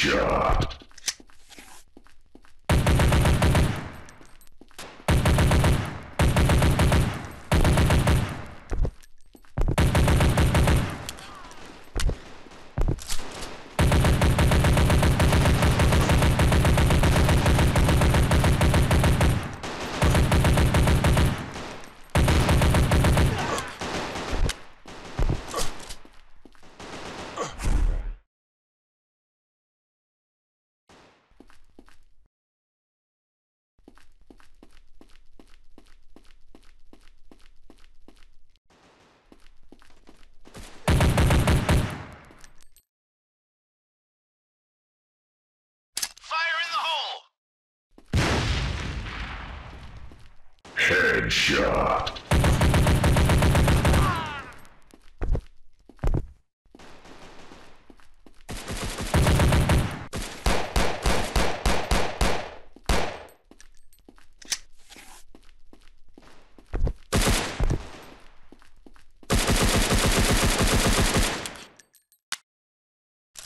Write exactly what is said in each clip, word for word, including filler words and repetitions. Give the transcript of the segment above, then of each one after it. shot. Headshot. Shot. Headshot.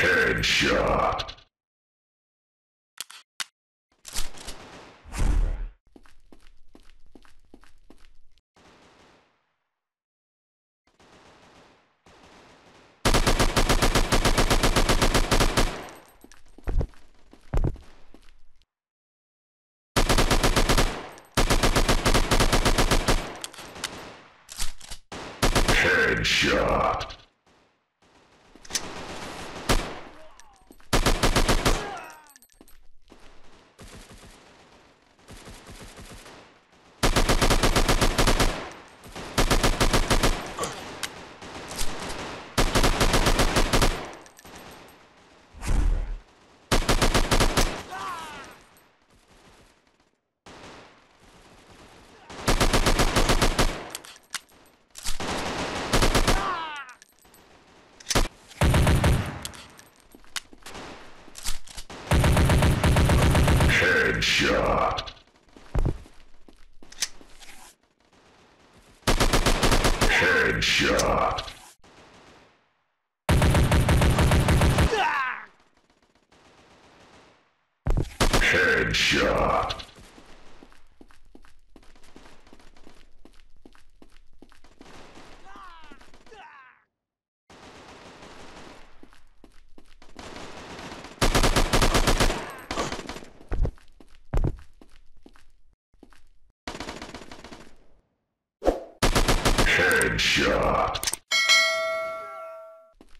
Headshot. Headshot. Headshot. Headshot.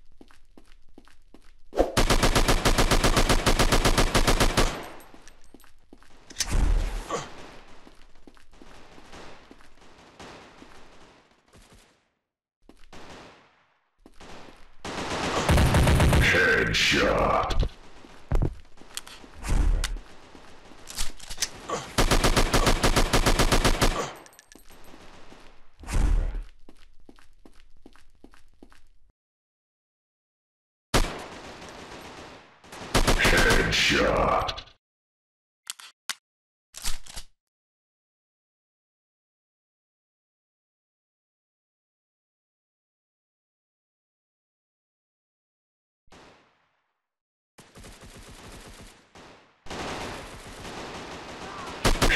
Headshot.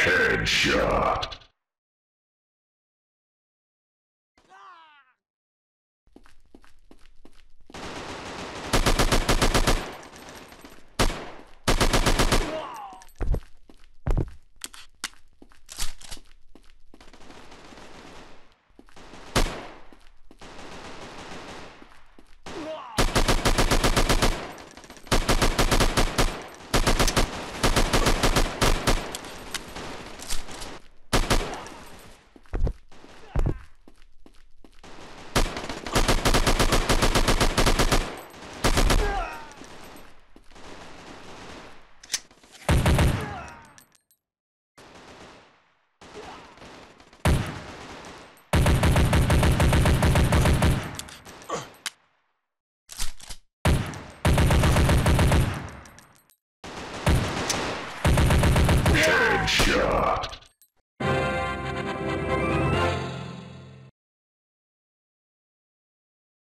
Headshot.